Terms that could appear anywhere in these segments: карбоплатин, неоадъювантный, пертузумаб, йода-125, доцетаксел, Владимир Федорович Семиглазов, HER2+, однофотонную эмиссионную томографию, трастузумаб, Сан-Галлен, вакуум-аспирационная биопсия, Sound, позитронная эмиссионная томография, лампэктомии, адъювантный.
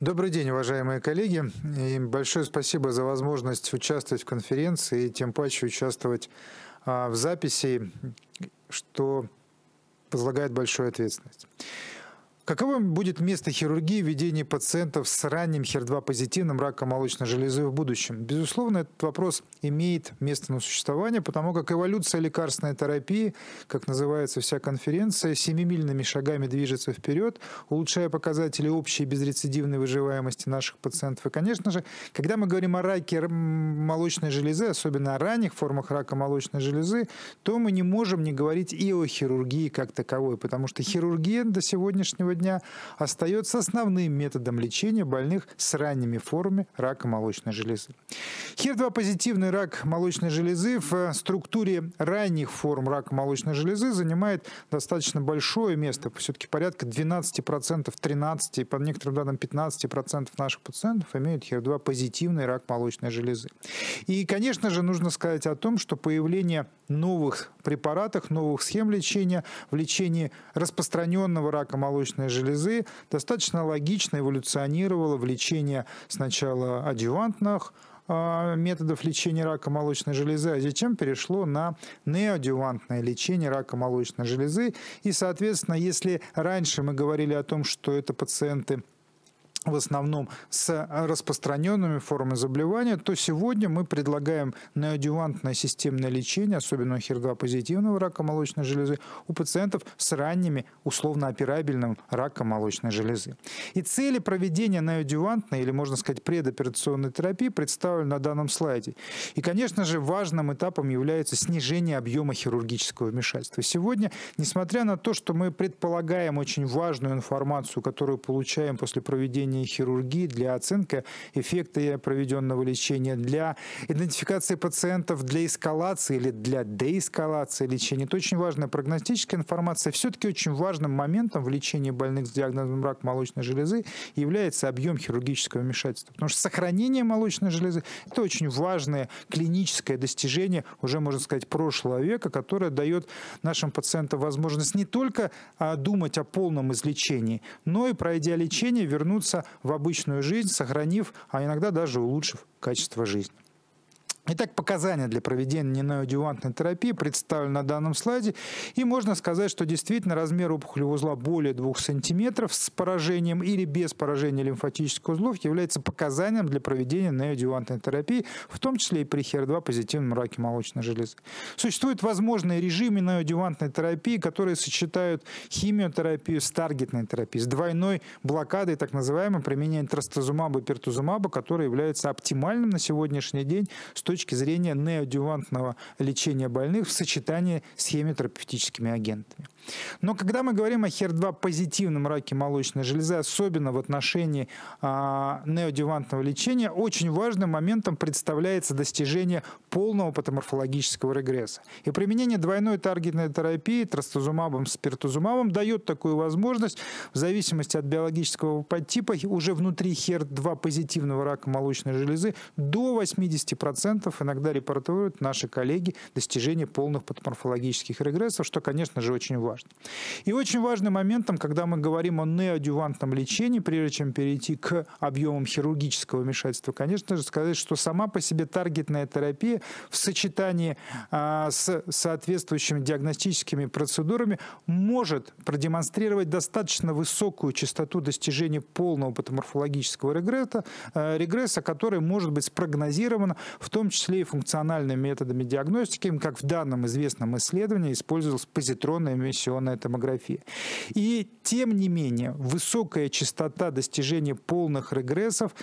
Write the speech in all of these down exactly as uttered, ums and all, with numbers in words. Добрый день, уважаемые коллеги. И большое спасибо за возможность участвовать в конференции и тем паче участвовать а, в записи, что возлагает большую ответственность. Каково будет место хирургии в ведении пациентов с ранним хер два позитивным раком молочной железы в будущем? Безусловно, этот вопрос имеет место на существование, потому как эволюция лекарственной терапии, как называется вся конференция, семимильными шагами движется вперед, улучшая показатели общей безрецидивной выживаемости наших пациентов. И, конечно же, когда мы говорим о раке молочной железы, особенно о ранних формах рака молочной железы, то мы не можем не говорить и о хирургии как таковой, потому что хирургия до сегодняшнего дня дня остается основным методом лечения больных с ранними формами рака молочной железы. хер два позитивный рак молочной железы в структуре ранних форм рака молочной железы занимает достаточно большое место, все-таки порядка двенадцати процентов, тринадцати процентов, по некоторым данным пятнадцати процентов наших пациентов имеют хер два позитивный рак молочной железы. И, конечно же, нужно сказать о том, что появление новых препаратов, новых схем лечения в лечении распространенного рака молочной железы достаточно логично эволюционировало в лечении сначала адъювантных методов лечения рака молочной железы, а затем перешло на неоадъювантное лечение рака молочной железы. И, соответственно, если раньше мы говорили о том, что это пациенты в основном с распространенными формами заболевания, то сегодня мы предлагаем неоадъювантное системное лечение, особенно хер два позитивного рака молочной железы, у пациентов с ранними условно-операбельным раком молочной железы. И цели проведения неоадъювантной, или можно сказать предоперационной терапии, представлены на данном слайде. И, конечно же, важным этапом является снижение объема хирургического вмешательства. Сегодня, несмотря на то, что мы предполагаем очень важную информацию, которую получаем после проведения хирургии для оценки эффекта проведенного лечения, для идентификации пациентов, для эскалации или для деэскалации лечения. Это очень важная прогностическая информация. Все-таки очень важным моментом в лечении больных с диагнозом рак молочной железы является объем хирургического вмешательства. Потому что сохранение молочной железы – это очень важное клиническое достижение, уже можно сказать, прошлого века, которое дает нашим пациентам возможность не только думать о полном излечении, но и, пройдя лечение, вернуться в обычную жизнь, сохранив, а иногда даже улучшив качество жизни. Итак, показания для проведения неоадъювантной терапии представлены на данном слайде. И можно сказать, что действительно размер опухолевого узла более двух сантиметров с поражением или без поражения лимфатических узлов является показанием для проведения неоадъювантной терапии, в том числе и при хер два позитивном раке молочной железы. Существуют возможные режимы неоадъювантной терапии, которые сочетают химиотерапию с таргетной терапией, с двойной блокадой, так называемым применением трастузумаба и пертузумаба, который является оптимальным на сегодняшний день с точки зрения С точки зрения неоадъювантного лечения больных в сочетании с химиотерапевтическими агентами. Но когда мы говорим о хер два позитивном раке молочной железы, особенно в отношении а, неоадъювантного лечения, очень важным моментом представляется достижение полного патоморфологического регресса. И применение двойной таргетной терапии трастузумабом с пертузумабом дает такую возможность в зависимости от биологического подтипа уже внутри хер два позитивного рака молочной железы до восьмидесяти процентов, иногда репортируют наши коллеги, достижение полных патоморфологических регрессов, что, конечно же, очень важно. И очень важным моментом, когда мы говорим о неоадъювантном лечении, прежде чем перейти к объемам хирургического вмешательства, конечно же, сказать, что сама по себе таргетная терапия в сочетании а, с соответствующими диагностическими процедурами может продемонстрировать достаточно высокую частоту достижения полного патоморфологического регресса, э, регресса, который может быть спрогнозирован, в том числе и функциональными методами диагностики, как в данном известном исследовании использовалась позитронная эмиссионная томография. И тем не менее, высокая частота достижения полных регрессов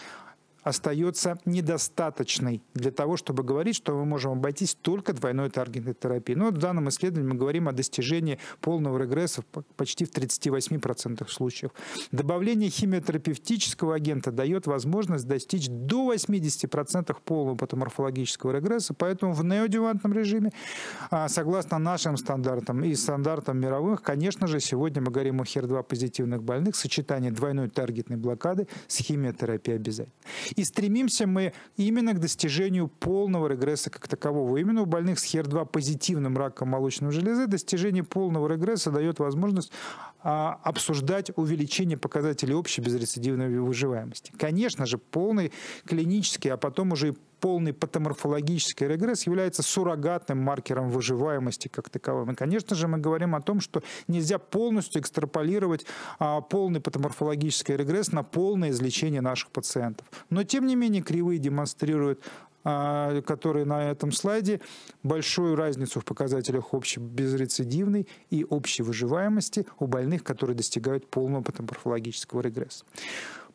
остается недостаточной для того, чтобы говорить, что мы можем обойтись только двойной таргетной терапией. Но в данном исследовании мы говорим о достижении полного регресса почти в тридцати восьми процентах случаев. Добавление химиотерапевтического агента дает возможность достичь до восьмидесяти процентов полного патоморфологического регресса, поэтому в неоадъювантном режиме, согласно нашим стандартам и стандартам мировых, конечно же, сегодня мы говорим о хер два позитивных больных, сочетание двойной таргетной блокады с химиотерапией обязательно. И стремимся мы именно к достижению полного регресса как такового. Именно у больных с хэ е эр два позитивным раком молочной железы достижение полного регресса дает возможность а, обсуждать увеличение показателей общей безрецидивной выживаемости. Конечно же, полный клинический, а потом уже и полный патоморфологический регресс является суррогатным маркером выживаемости как таковым. И, конечно же, мы говорим о том, что нельзя полностью экстраполировать а, полный патоморфологический регресс на полное излечение наших пациентов. Но, тем не менее, кривые демонстрируют, а, которые на этом слайде, большую разницу в показателях общей безрецидивной и общей выживаемости у больных, которые достигают полного патоморфологического регресса.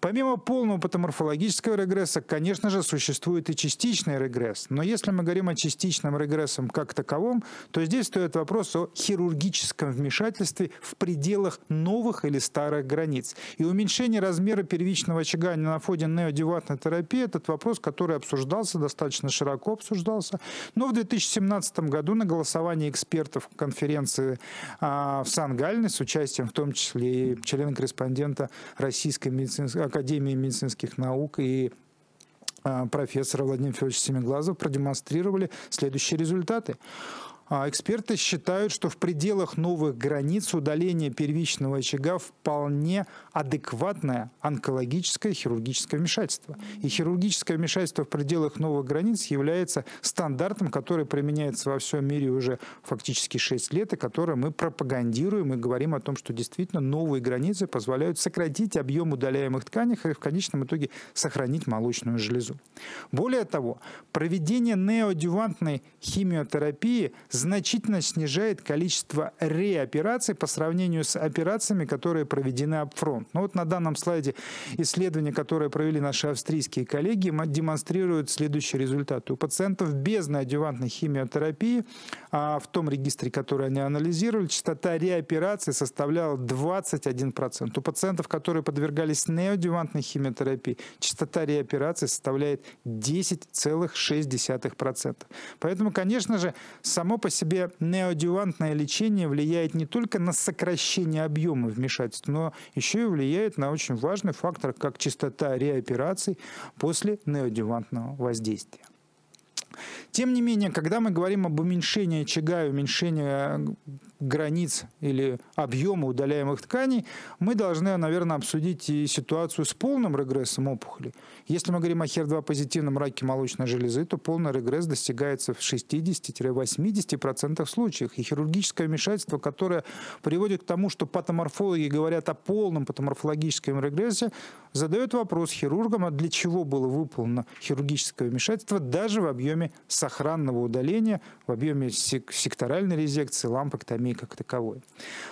Помимо полного патоморфологического регресса, конечно же, существует и частичный регресс. Но если мы говорим о частичном регрессе как таковом, то здесь стоит вопрос о хирургическом вмешательстве в пределах новых или старых границ. И уменьшение размера первичного очага на фоне неоадъювантной терапии – этот вопрос, который обсуждался, достаточно широко обсуждался. Но в две тысячи семнадцатом году на голосовании экспертов конференции в Сан-Галле с участием в том числе и члена-корреспондента Российской медицинской Академии медицинских наук и профессора Владимира Федоровича Семиглазова продемонстрировали следующие результаты. Эксперты считают, что в пределах новых границ удаление первичного очага вполне адекватное онкологическое хирургическое вмешательство. И хирургическое вмешательство в пределах новых границ является стандартом, который применяется во всем мире уже фактически шесть лет, и который мы пропагандируем и говорим о том, что действительно новые границы позволяют сократить объем удаляемых тканей и в конечном итоге сохранить молочную железу. Более того, проведение неоадъювантной химиотерапии значительно снижает количество реопераций по сравнению с операциями, которые проведены апфронт. Но вот на данном слайде исследования, которые провели наши австрийские коллеги, демонстрируют следующие результаты. У пациентов без неоадъювантной химиотерапии, а в том регистре, который они анализировали, частота реоперации составляла двадцать один процент. У пациентов, которые подвергались неоадъювантной химиотерапии, частота реоперации составляет десять целых шесть десятых процента. Поэтому, конечно же, само по себе неоадъювантное лечение влияет не только на сокращение объема вмешательств, но еще и влияет на очень важный фактор, как частота реопераций после неоадъювантного воздействия. Тем не менее, когда мы говорим об уменьшении очага и уменьшении границ или объема удаляемых тканей, мы должны, наверное, обсудить и ситуацию с полным регрессом опухоли. Если мы говорим о хэ е эр два позитивном раке молочной железы, то полный регресс достигается в шестидесяти-восьмидесяти процентах случаев. И хирургическое вмешательство, которое приводит к тому, что патоморфологи говорят о полном патоморфологическом регрессе, задает вопрос хирургам, а для чего было выполнено хирургическое вмешательство даже в объеме сохранного удаления, в объеме секторальной резекции, лампэктомии как таковой.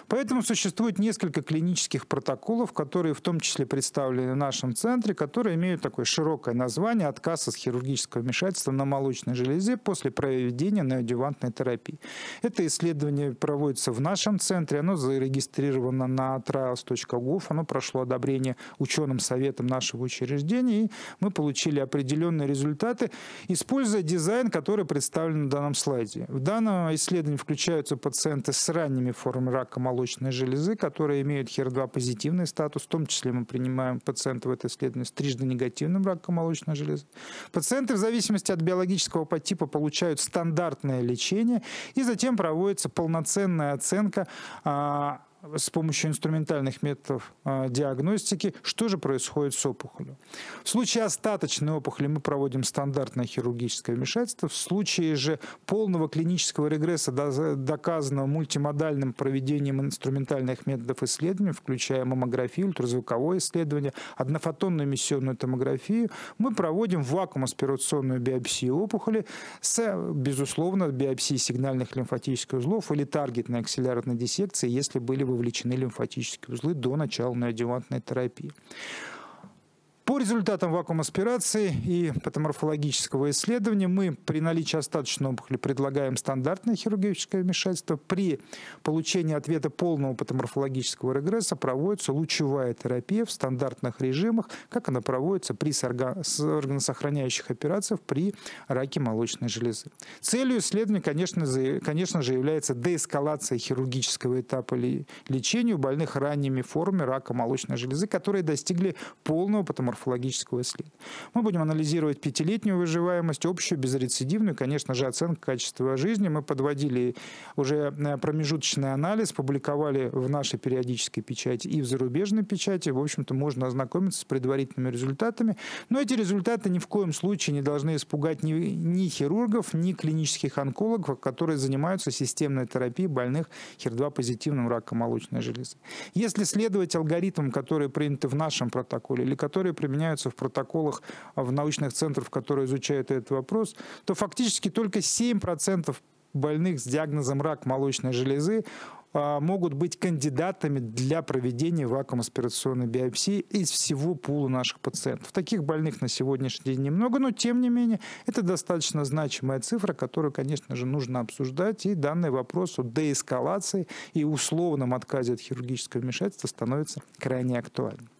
Поэтому существует несколько клинических протоколов, которые в том числе представлены в нашем центре, которые имеют такое широкое название «Отказ от хирургического вмешательства на молочной железе после проведения неоадъювантной терапии». Это исследование проводится в нашем центре, оно зарегистрировано на трайлс точка гов, оно прошло одобрение ученым советом нашего учреждения, и мы получили определенные результаты, используя дизайн, который представлен в данном слайде. В данном исследовании включаются пациенты с ранними формами рака молочной железы, которые имеют хэ е эр два позитивный статус. В том числе мы принимаем пациентов в это исследование с трижды негативным раком молочной железы. Пациенты в зависимости от биологического подтипа получают стандартное лечение, и затем проводится полноценная оценка а, с помощью инструментальных методов а, диагностики, что же происходит с опухолью. В случае остаточной опухоли мы проводим стандартное хирургическое вмешательство. В случае же полного клинического регресса, доказанного мультимодальным проведением инструментальных методов исследований, включая маммографию, ультразвуковое исследование, однофотонную эмиссионную томографию, мы проводим вакуум-аспирационную биопсию опухоли с, безусловно, биопсией сигнальных лимфатических узлов или таргетной аксиллярной диссекции, если были вы вовлечены лимфатические узлы до начала неоадъювантной терапии. По результатам вакуум-аспирации и патоморфологического исследования мы при наличии остаточной опухоли предлагаем стандартное хирургическое вмешательство. При получении ответа полного патоморфологического регресса проводится лучевая терапия в стандартных режимах, как она проводится при органосохраняющих операциях при раке молочной железы. Целью исследования, конечно же, конечно же является деэскалация хирургического этапа лечения у больных ранними формами рака молочной железы, которые достигли полного патоморфологического морфологического исследования. Мы будем анализировать пятилетнюю выживаемость, общую, безрецидивную, конечно же, оценку качества жизни. Мы подводили уже промежуточный анализ, публиковали в нашей периодической печати и в зарубежной печати. В общем-то, можно ознакомиться с предварительными результатами. Но эти результаты ни в коем случае не должны испугать ни, ни хирургов, ни клинических онкологов, которые занимаются системной терапией больных хер два позитивным раком молочной железы. Если следовать алгоритмам, которые приняты в нашем протоколе или которые применяются в протоколах в научных центрах, которые изучают этот вопрос, то фактически только семь процентов больных с диагнозом рак молочной железы могут быть кандидатами для проведения вакуум-аспирационной биопсии из всего пула наших пациентов. Таких больных на сегодняшний день немного, но тем не менее это достаточно значимая цифра, которую, конечно же, нужно обсуждать, и данный вопрос о деэскалации и условном отказе от хирургического вмешательства становится крайне актуальным.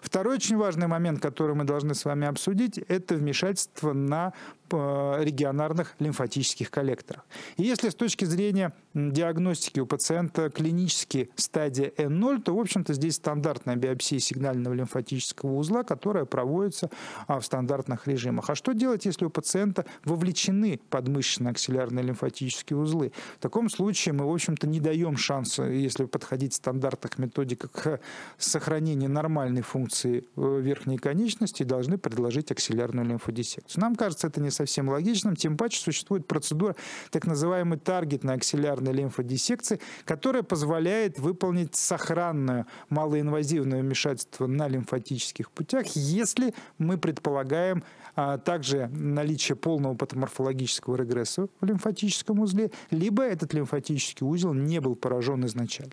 Второй очень важный момент, который мы должны с вами обсудить, это вмешательство на регионарных лимфатических коллекторах. И если с точки зрения диагностики у пациента клинически стадия Н ноль, то, в общем-то, здесь стандартная биопсия сигнального лимфатического узла, которая проводится в стандартных режимах. А что делать, если у пациента вовлечены подмышечно-аксиллярные лимфатические узлы? В таком случае мы, в общем-то, не даем шанса, если подходить в стандартных методиках, к сохранению нормальной функции верхней конечности, должны предложить аксиллярную лимфодиссекцию. Нам кажется это не совсем логичным, тем паче существует процедура так называемой таргетной аксиллярной лимфодиссекции, которая позволяет выполнить сохранное малоинвазивное вмешательство на лимфатических путях, если мы предполагаем а, также наличие полного патоморфологического регресса в лимфатическом узле, либо этот лимфатический узел не был поражен изначально.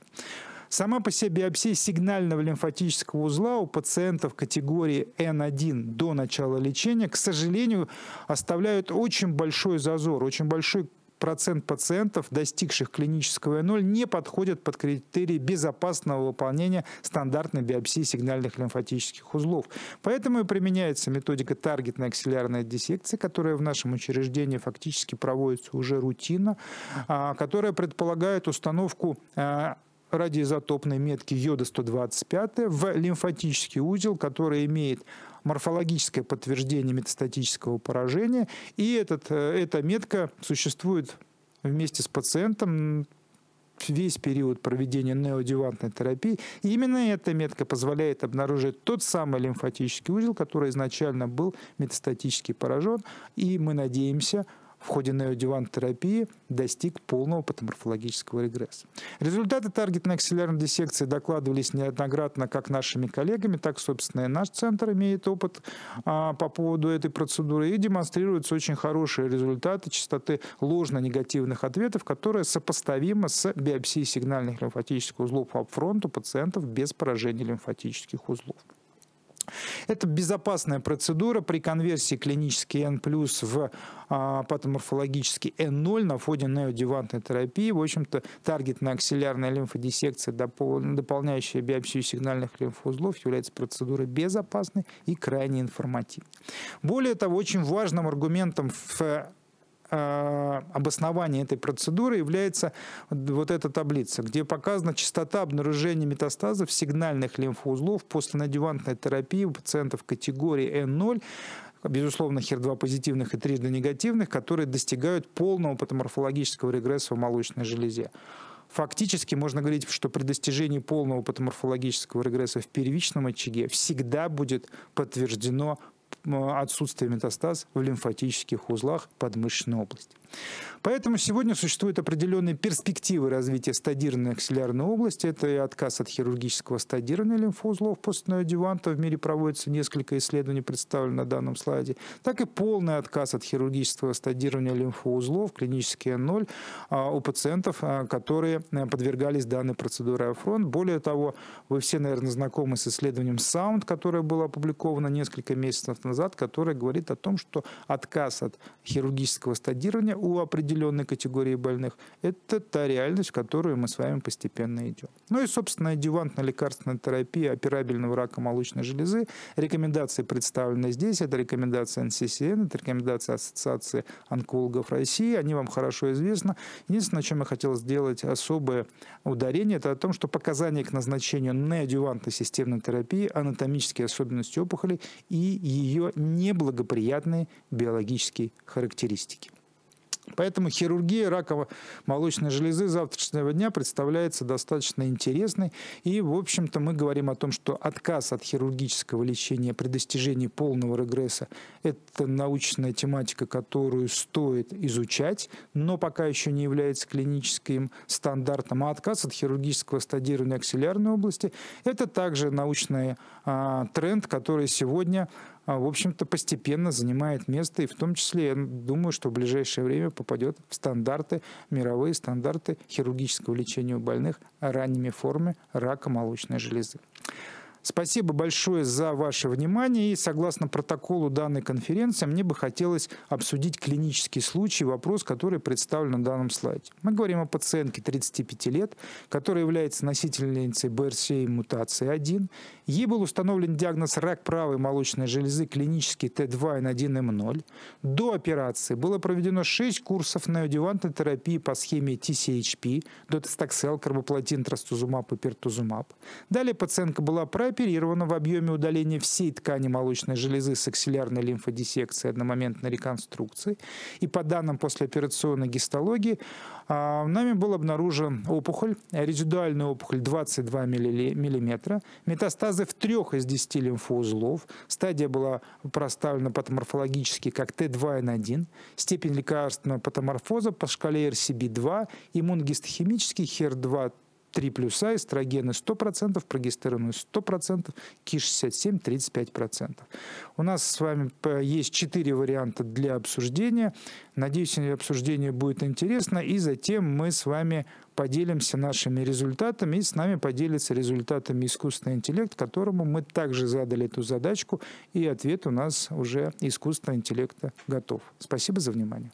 Сама по себе биопсия сигнального лимфатического узла у пациентов категории Н один до начала лечения, к сожалению, оставляют очень большой зазор, очень большой процент пациентов, достигших клинического Н ноль, не подходят под критерии безопасного выполнения стандартной биопсии сигнальных лимфатических узлов. Поэтому и применяется методика таргетной аксиллярной диссекции, которая в нашем учреждении фактически проводится уже рутинно, которая предполагает установку радиоизотопной метки йода сто двадцать пять в лимфатический узел, который имеет морфологическое подтверждение метастатического поражения. И этот, эта метка существует вместе с пациентом весь период проведения неоадъювантной терапии. И именно эта метка позволяет обнаружить тот самый лимфатический узел, который изначально был метастатически поражен. И мы надеемся, в ходе неоадъювантной терапии достиг полного патоморфологического регресса. Результаты таргетной аксиллярной диссекции докладывались неоднократно как нашими коллегами, так, собственно, и наш центр имеет опыт а, по поводу этой процедуры, и демонстрируются очень хорошие результаты частоты ложно-негативных ответов, которые сопоставимы с биопсией сигнальных лимфатических узлов по фронту пациентов без поражения лимфатических узлов. Это безопасная процедура. При конверсии клинический Н плюс в а, патоморфологический Н ноль на фоне неоадъювантной терапии, в общем-то, таргетная аксиллярная лимфодиссекция, допол дополняющая биопсию сигнальных лимфоузлов, является процедурой безопасной и крайне информативной. Более того, очень важным аргументом в обоснование этой процедуры является вот эта таблица, где показана частота обнаружения метастазов сигнальных лимфоузлов после неоадъювантной терапии у пациентов категории Н ноль, безусловно, хер два позитивных и трижды негативных, которые достигают полного патоморфологического регресса в молочной железе. Фактически можно говорить, что при достижении полного патоморфологического регресса в первичном очаге всегда будет подтверждено отсутствие метастаз в лимфатических узлах подмышечной области. Поэтому сегодня существуют определенные перспективы развития стадированной аксиллярной области. Это и отказ от хирургического стадирования лимфоузлов после неоадъюванта. В мире проводится несколько исследований, представленных на данном слайде. Так и полный отказ от хирургического стадирования лимфоузлов, клинический Н ноль, у пациентов, которые подвергались данной процедуре афронт. Более того, вы все, наверное, знакомы с исследованием Sound, которое было опубликовано несколько месяцев назад, назад, который говорит о том, что отказ от хирургического стадирования у определенной категории больных – это та реальность, в которую мы с вами постепенно идем. Ну и, собственно, адъювантная лекарственная терапия операбельного рака молочной железы. Рекомендации представлены здесь. Это рекомендация эн си си эн, это рекомендация Ассоциации онкологов России. Они вам хорошо известны. Единственное, на чем я хотел сделать особое ударение, это о том, что показания к назначению неадъювантной системной терапии, анатомические особенности опухоли и ее неблагоприятные биологические характеристики. Поэтому хирургия рака молочной железы завтрашнего дня представляется достаточно интересной. И, в общем-то, мы говорим о том, что отказ от хирургического лечения при достижении полного регресса – это научная тематика, которую стоит изучать, но пока еще не является клиническим стандартом. А отказ от хирургического стадирования аксиллярной области – это также научный а, тренд, который сегодня… в общем-то, постепенно занимает место, и в том числе, я думаю, что в ближайшее время попадет в стандарты, мировые стандарты хирургического лечения у больных ранними формами рака молочной железы. Спасибо большое за ваше внимание, и согласно протоколу данной конференции мне бы хотелось обсудить клинический случай, вопрос, который представлен на данном слайде. Мы говорим о пациентке тридцати пяти лет, которая является носительницей би эр си эй мутации один. Ей был установлен диагноз рак правой молочной железы, клинический Т два Н один М ноль. До операции было проведено шесть курсов неоадъювантной терапии по схеме Т Ц Х П, доцетаксел, карбоплатин, трастузумаб и пертузумаб. Далее пациентка была прооперирована в объеме удаления всей ткани молочной железы с аксиллярной лимфодиссекцией, одномоментной реконструкции. И по данным послеоперационной гистологии, нами был обнаружен опухоль, резидуальная опухоль двадцать два миллиметра, метастазы в трёх из десяти лимфоузлов, стадия была проставлена патоморфологически как Т два Н один, степень лекарственного патоморфоза по шкале Р С Б два, иммуногистохимический Х Е Р два, три плюса, эстрогены сто процентов, прогестероны сто процентов, ки шестьдесят семь тридцать пять процентов. У нас с вами есть четыре варианта для обсуждения. Надеюсь, обсуждение будет интересно. И затем мы с вами поделимся нашими результатами. И с нами поделится результатами искусственный интеллект, которому мы также задали эту задачку. И ответ у нас уже искусственного интеллекта готов. Спасибо за внимание.